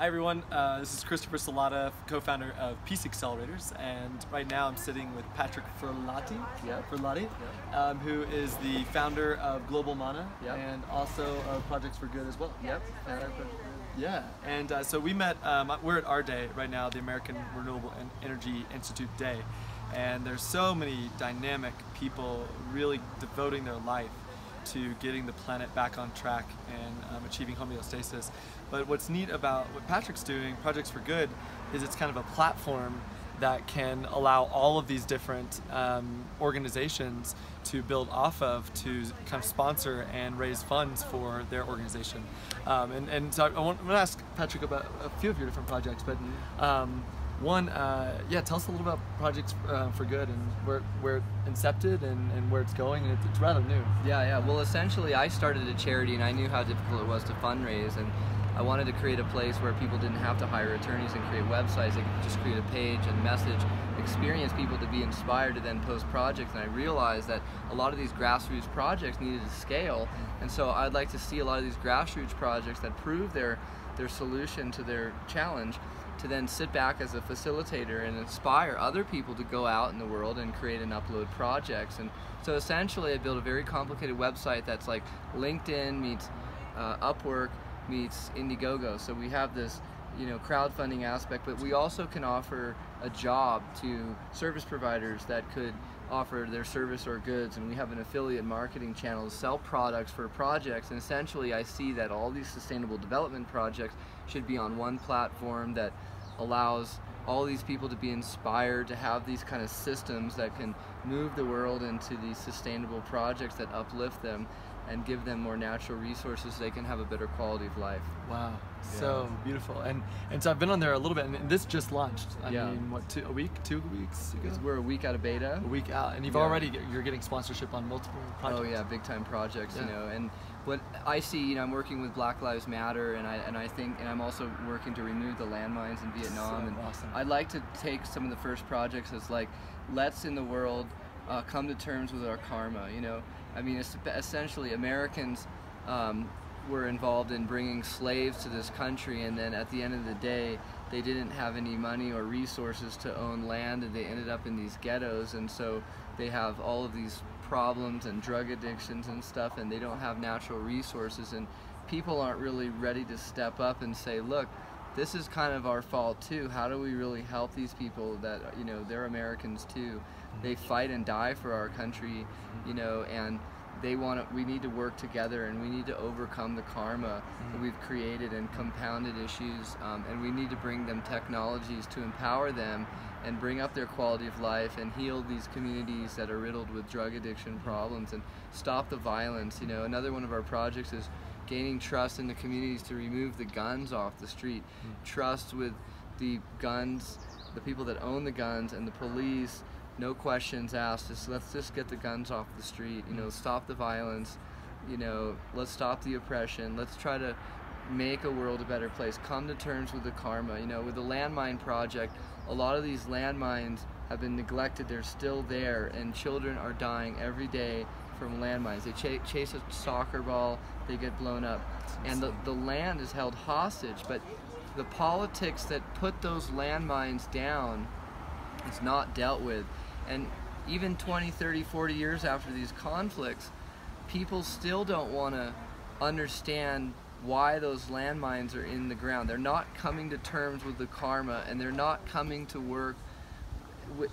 Hi everyone, this is Christopher Salata, co-founder of Peace Accelerators, and right now I'm sitting with Patrick Furlotti, who is the founder of Global Mana and also of Projects for Good as well. So we met, we're at AREDAY right now, the American Renewable Energy Institute Day, and there's so many dynamic people really devoting their life to getting the planet back on track and achieving homeostasis. But what's neat about what Patrick's doing, Projects for Good, is it's kind of a platform that can allow all of these different organizations to build off of, to kind of sponsor and raise funds for their organization. So I want to ask Patrick about a few of your different projects, but tell us a little about Projects for Good and where it incepted and where it's going, and it's rather new. Well, essentially I started a charity and I knew how difficult it was to fundraise, and I wanted to create a place where people didn't have to hire attorneys and create websites. They could just create a page and message, experience people to be inspired to then post projects. And I realized that a lot of these grassroots projects needed to scale, and so I'd like to see a lot of these grassroots projects that prove their solution to their challenge, to then sit back as a facilitator and inspire other people to go out in the world and create and upload projects. And so essentially I built a very complicated website that's like LinkedIn meets Upwork meets Indiegogo. So we have this, you know, crowdfunding aspect, but we also can offer a job to service providers that could offer their service or goods, and we have an affiliate marketing channel to sell products for projects. And essentially I see that all these sustainable development projects should be on one platform that allows all these people to be inspired to have these kind of systems that can move the world into these sustainable projects that uplift them and give them more natural resources so they can have a better quality of life. Wow, so beautiful. And so I've been on there a little bit, and this just launched. I mean, what, two weeks ago? We're a week out of beta. A week out, and you're getting sponsorship on multiple projects. Oh yeah, big time projects, you know. And what I see, you know, I'm working with Black Lives Matter, and I'm also working to remove the landmines in Vietnam. So awesome. I'd like to take some of the first projects as like, let's in the world come to terms with our karma, you know. I mean, essentially Americans were involved in bringing slaves to this country, and then at the end of the day they didn't have any money or resources to own land, and they ended up in these ghettos, and so they have all of these problems and drug addictions and stuff, and they don't have natural resources, and people aren't really ready to step up and say, look, this is kind of our fault too. How do we really help these people that, you know, they're Americans too. They fight and die for our country, you know, and they want to, we need to work together, and we need to overcome the karma that we've created and compounded issues, and we need to bring them technologies to empower them and bring up their quality of life and heal these communities that are riddled with drug addiction problems and stop the violence. You know, another one of our projects is gaining trust in the communities to remove the guns off the street. Trust with the guns, the people that own the guns and the police, no questions asked, just let's just get the guns off the street, you know, stop the violence, you know, let's stop the oppression, let's try to make a world a better place, come to terms with the karma. You know, with the landmine project, a lot of these landmines have been neglected, they're still there, and children are dying every day from landmines. They chase a soccer ball, they get blown up, and the land is held hostage, but the politics that put those landmines down is not dealt with. And even 20, 30, 40 years after these conflicts, people still don't want to understand why those landmines are in the ground. They're not coming to terms with the karma, and they're not coming to work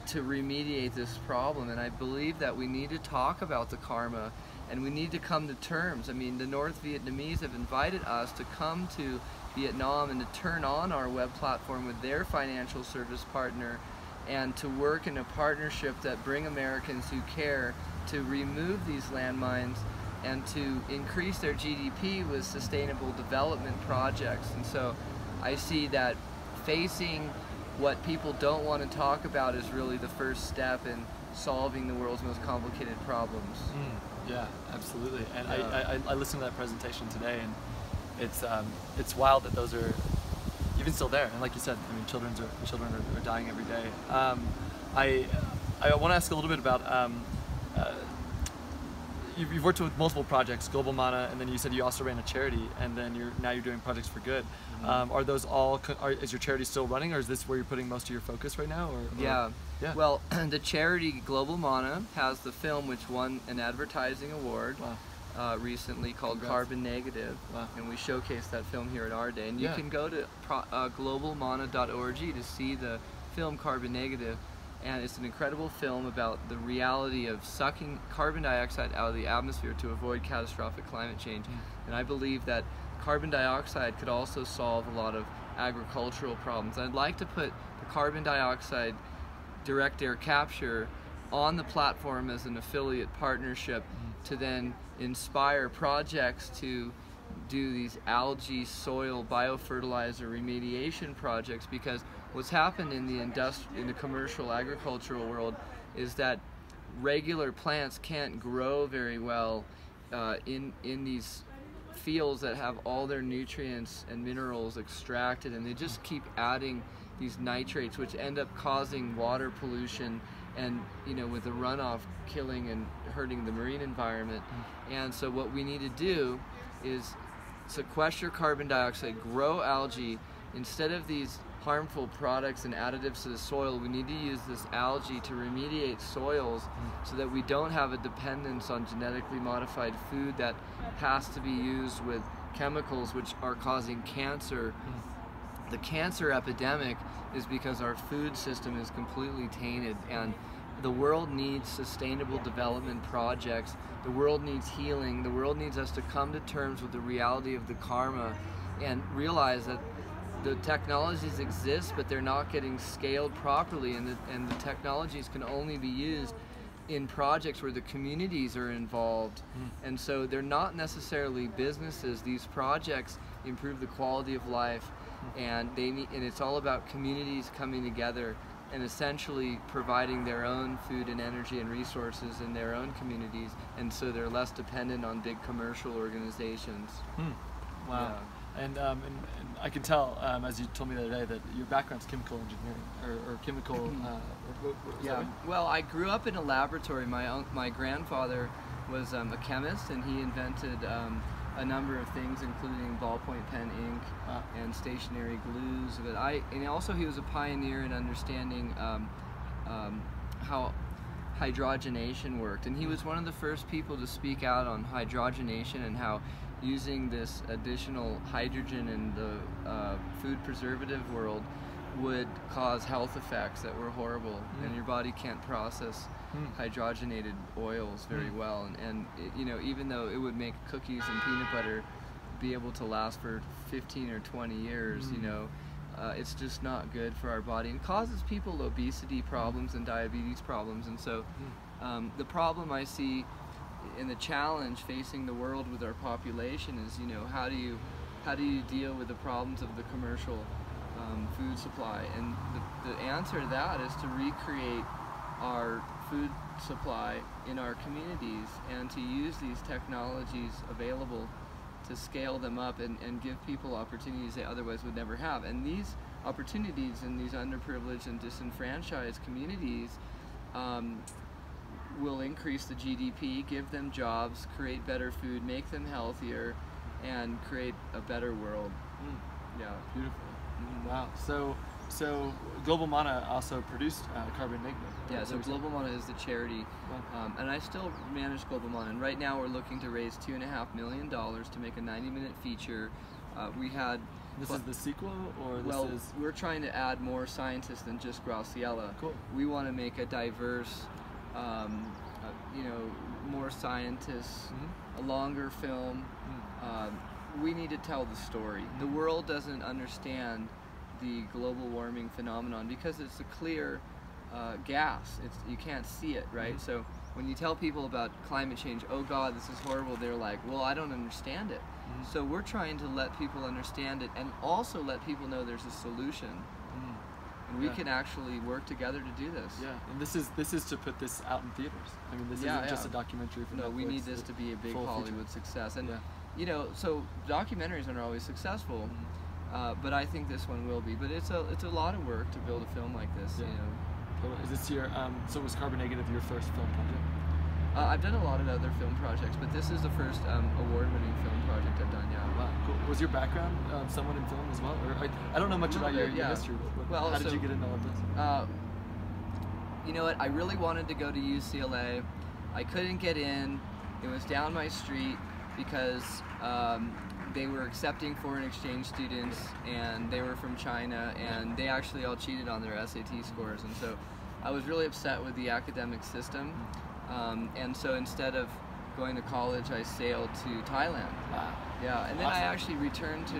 to remediate this problem. And I believe that we need to talk about the karma, and we need to come to terms. I mean, the North Vietnamese have invited us to come to Vietnam and to turn on our web platform with their financial service partner, and to work in a partnership that bring Americans who care to remove these landmines and to increase their GDP with sustainable development projects. And so I see that facing what people don't want to talk about is really the first step in solving the world's most complicated problems. Yeah, absolutely. And I listened to that presentation today, and it's wild that those are even still there, and like you said, I mean, children are dying every day. I want to ask a little bit about you've worked with multiple projects, Global Mana, and then you said you also ran a charity, and then now you're doing Projects for Good. Mm-hmm. Are those all? Is your charity still running, or is this where you're putting most of your focus right now? Yeah. Well, the charity Global Mana has the film which won an advertising award. Wow. Recently called Carbon Negative, and we showcased that film here at AREDAY. And you can go to globalmana.org to see the film Carbon Negative, and it's an incredible film about the reality of sucking carbon dioxide out of the atmosphere to avoid catastrophic climate change. And I believe that carbon dioxide could also solve a lot of agricultural problems. I'd like to put the carbon dioxide direct air capture on the platform as an affiliate partnership to then inspire projects to do these algae soil biofertilizer remediation projects, because what's happened in the commercial agricultural world is that regular plants can't grow very well in these fields that have all their nutrients and minerals extracted, and they just keep adding these nitrates which end up causing water pollution and, you know, with the runoff killing and hurting the marine environment. And so what we need to do is sequester carbon dioxide, grow algae. Instead of these harmful products and additives to the soil, we need to use this algae to remediate soils so that we don't have a dependence on genetically modified food that has to be used with chemicals which are causing cancer. The cancer epidemic is because our food system is completely tainted, and the world needs sustainable development projects. The world needs healing. The world needs us to come to terms with the reality of the karma and realize that the technologies exist, but they're not getting scaled properly, and the technologies can only be used in projects where the communities are involved. And so they're not necessarily businesses. These projects improve the quality of life, and they need, and it's all about communities coming together and essentially providing their own food and energy and resources in their own communities, and so they're less dependent on big commercial organizations. Wow. Yeah. And I can tell, as you told me the other day, that your background's chemical engineering, or chemical... Well, I grew up in a laboratory. My grandfather was a chemist, and he invented a number of things, including ballpoint pen ink and stationary glues. But and also he was a pioneer in understanding how hydrogenation worked, and he was one of the first people to speak out on hydrogenation and how using this additional hydrogen in the food preservative world would cause health effects that were horrible, and your body can't process hydrogenated oils very well, and it, you know, even though it would make cookies and peanut butter be able to last for 15 or 20 years, you know, it's just not good for our body, and causes people obesity problems and diabetes problems. And so the problem I see and the challenge facing the world with our population is, you know, how do you deal with the problems of the commercial food supply? And the answer to that is to recreate our food supply in our communities and to use these technologies available to scale them up and give people opportunities they otherwise would never have. And these opportunities in these underprivileged and disenfranchised communities will increase the GDP, give them jobs, create better food, make them healthier, and create a better world. Yeah. Beautiful. Wow. So Global Mana also produced Carbon Negative. Yeah, so Global Mana is the charity, and I still manage Global Mana. And right now we're looking to raise $2.5 million to make a 90-minute feature. We had... This is the sequel, or this is... We're trying to add more scientists than just Graciela. Cool. We want to make a diverse, you know, more scientists, a longer film. We need to tell the story. The world doesn't understand the global warming phenomenon because it's a clear gas. You can't see it, right? So when you tell people about climate change, oh God, this is horrible, they're like, well, I don't understand it. So we're trying to let people understand it, and also let people know there's a solution. And we can actually work together to do this. Yeah, and this is to put this out in theaters. I mean, this isn't just a documentary for Netflix. We need this to be a big Hollywood success. And you know, so documentaries aren't always successful. But I think this one will be. But it's a lot of work to build a film like this. You know. Is this your so was Carbon Negative your first film project? I've done a lot of other film projects, but this is the first award-winning film project I've done. Yeah. Wow. Cool. Was your background someone in film as well? Or I don't know much about your history. But well, how did you get into all this? You know what? I really wanted to go to UCLA. I couldn't get in. It was down my street because they were accepting foreign exchange students, and they were from China, and they actually all cheated on their SAT scores, and so I was really upset with the academic system. And so instead of going to college, I sailed to Thailand. Wow. Yeah, and then awesome. I actually returned to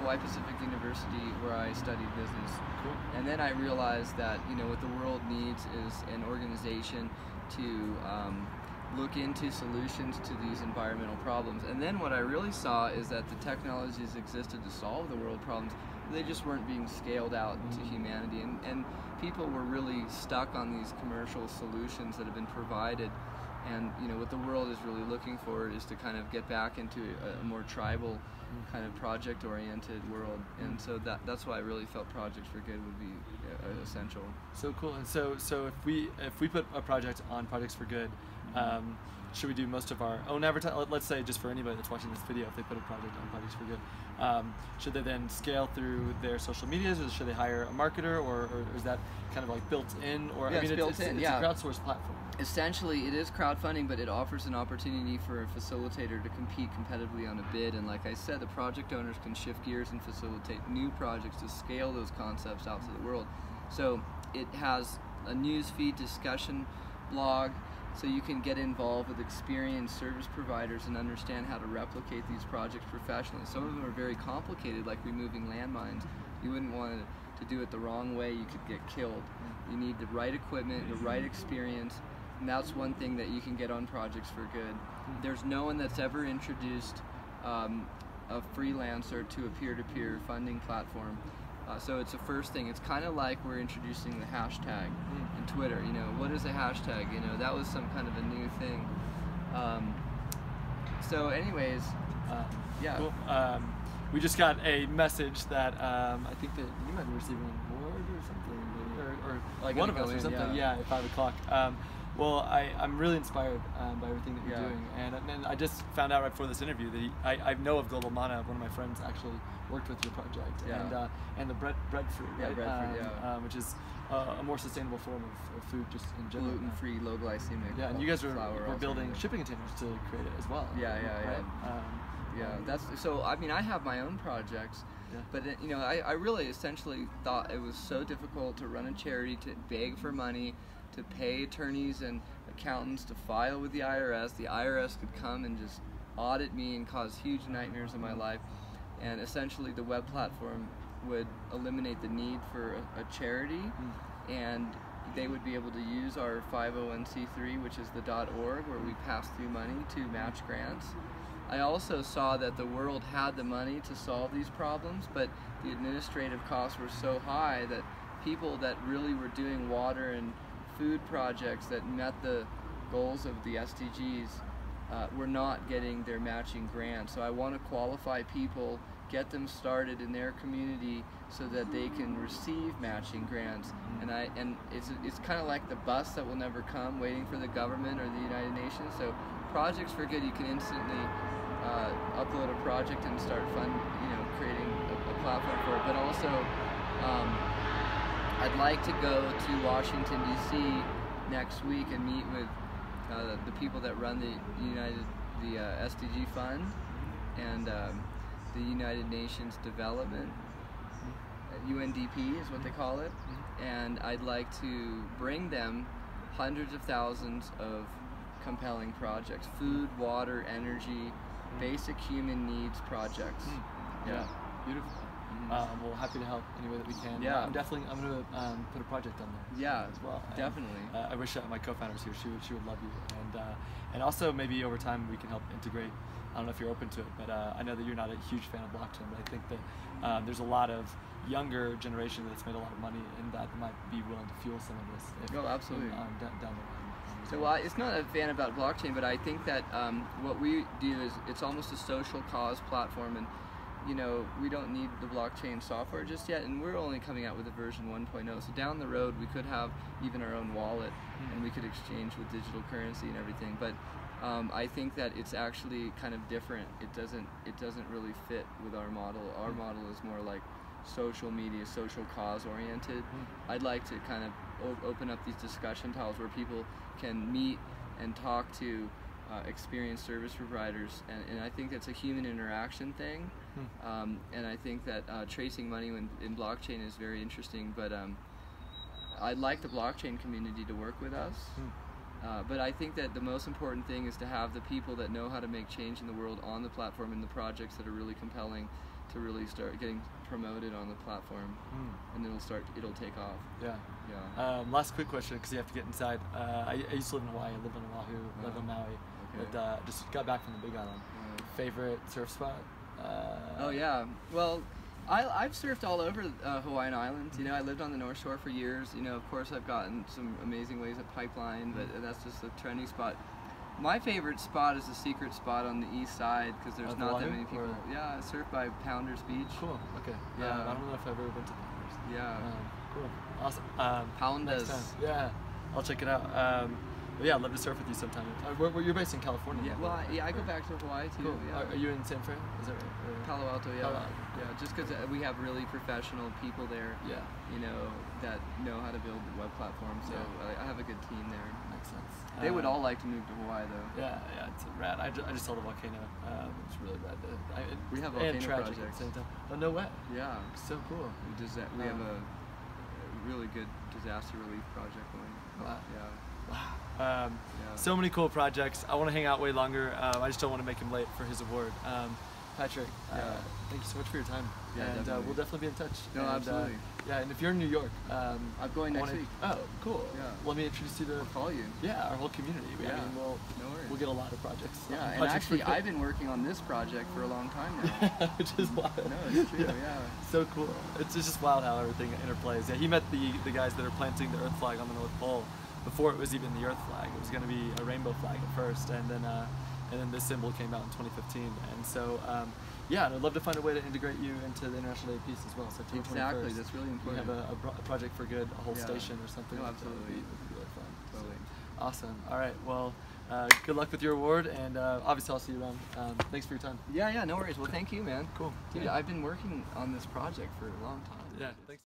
Hawaii Pacific University, where I studied business. Cool. And then I realized that, you know, what the world needs is an organization to look into solutions to these environmental problems. And then what I really saw is that the technologies existed to solve the world problems. They just weren't being scaled out to humanity, and people were really stuck on these commercial solutions that have been provided. And you know what the world is really looking for is to kind of get back into a more tribal kind of project-oriented world. And so that's why I really felt Projects for Good would be essential. So cool. And so if we put a project on Projects for Good, should we do most of our own advertising? Let's say, just for anybody that's watching this video, if they put a project on Projects for Good, should they then scale through their social medias, or should they hire a marketer, or is that kind of like built in? Or yeah, I mean, it's a crowdsourced platform. Essentially, it is crowdfunding, but it offers an opportunity for a facilitator to compete competitively on a bid. And like I said, the project owners can shift gears and facilitate new projects to scale those concepts out to the world. So it has a news feed, discussion, blog. So you can get involved with experienced service providers and understand how to replicate these projects professionally. Some of them are very complicated, like removing landmines. You wouldn't want to do it the wrong way. You could get killed. You need the right equipment, the right experience, and that's one thing that you can get on Projects for Good. There's no one that's ever introduced a freelancer to a peer-to-peer funding platform. So it's the first thing. It's kind of like we're introducing the hashtag in Twitter. You know, what is a hashtag? You know, that was some kind of a new thing. So anyways, yeah. Cool. We just got a message that I think that you might be receiving an award or something, or like one of us or something. Yeah, at 5 o'clock. Well, I'm really inspired by everything that you're doing, and I just found out right before this interview that I know of Global Mana. One of my friends actually worked with your project, and the breadfruit, right? Yeah, breadfruit, which is a more sustainable form of food, just in general. Gluten-free, low glycemic. Yeah, and you guys were building shipping containers to create it as well. That's so. I mean, I have my own projects. Yeah. But you know, I really essentially thought it was so difficult to run a charity, to beg for money, to pay attorneys and accountants, to file with the IRS. The IRS could come and just audit me and cause huge nightmares in my life. And essentially the web platform would eliminate the need for a charity, and they would be able to use our 501c3, which is the .org, where we pass through money to match grants. I also saw that the world had the money to solve these problems, but the administrative costs were so high that people that really were doing water and food projects that met the goals of the SDGs were not getting their matching grant. So I want to qualify people, get them started in their community so that they can receive matching grants. And it's kind of like the bus that will never come, waiting for the government or the United Nations. So Projects for Good, you can instantly upload a project and start creating a platform for it. But also, I'd like to go to Washington, D.C. next week and meet with the people that run the SDG Fund and the United Nations Development, UNDP is what they call it, and I'd like to bring them hundreds of thousands of compelling projects, food, water, energy, basic human needs projects. Yeah, beautiful. Well, happy to help any way that we can. Yeah, I'm going to put a project on there. Yeah, as well. And, definitely. I wish my co-founder's here. She would love you. And also maybe over time we can help integrate. I don't know if you're open to it, but I know that you're not a huge fan of blockchain, but I think that there's a lot of younger generation that's made a lot of money and that might be willing to fuel some of this. Oh, absolutely. Down the line. So it's not a fan about blockchain, but I think that what we do is it's almost a social cause platform, and you know, we don't need the blockchain software just yet, and we're only coming out with a version 1.0. So down the road, we could have even our own wallet, and we could exchange with digital currency and everything. But I think that it's actually kind of different. It doesn't really fit with our model. Our model is more like social media, social cause oriented. I'd like to kind of open up these discussion tiles where people can meet and talk to experienced service providers, and I think that's a human interaction thing. And I think that tracing money in blockchain is very interesting, but I'd like the blockchain community to work with us. But I think that the most important thing is to have the people that know how to make change in the world on the platform, and the projects that are really compelling to really start getting promoted on the platform, and it'll take off. Yeah. Last quick question, because you have to get inside. I used to live in Hawaii. I lived on Oahu, lived on Maui, but just got back from the Big Island. Favorite surf spot? Oh yeah, well, I've surfed all over Hawaiian Islands. You know, I lived on the North Shore for years. You know, of course, I've gotten some amazing waves at Pipeline, but that's just a trendy spot. My favorite spot is a secret spot on the east side, because there's not that many people. Yeah, I surf by Pounders Beach. Cool. Okay. Yeah. I don't know if I've ever been to Pounders. Yeah. Cool. Awesome. Pounders. Yeah. I'll check it out. Yeah, I'd love to surf with you sometime. You're based in California. Yeah, well, I go back to Hawaii too. Cool. Yeah. Are you in San Fran? Is that right? Or? Palo Alto, yeah. Palo Alto. Yeah, just because we have really professional people there, you know, that know how to build web platforms, so I have a good team there. Makes sense. They would all like to move to Hawaii, though. Yeah, it's rad. I just saw the volcano. It's really rad. We have volcano projects. At the same time. Oh, no way. Yeah. So cool. We have a really good disaster relief project going. Wow. Yeah. So many cool projects. I want to hang out way longer. I just don't want to make him late for his award. Patrick, thank you so much for your time. Yeah, and definitely. We'll definitely be in touch. No, absolutely. Yeah, and if you're in New York, I'm going next week. Oh, cool. Yeah. Let me introduce you to our whole community. I mean, we'll get a lot of projects. Yeah, and actually, I've been working on this project for a long time now, which is wild. No, it's true. Yeah. So cool. It's just wild how everything interplays. Yeah, he met the guys that are planting the Earth flag on the North Pole. Before it was even the Earth flag, it was going to be a rainbow flag at first, and then this symbol came out in 2015. And so, and I'd love to find a way to integrate you into the International Day of Peace as well. So exactly, 21st, that's really important. We have a project for good, a whole station or something. No, absolutely, it would be really fun. Totally. So, awesome. All right, well, good luck with your award, and obviously I'll see you around. Thanks for your time. Yeah, no worries. Well, thank you, man. Cool. Dude, I've been working on this project for a long time. Yeah, thanks.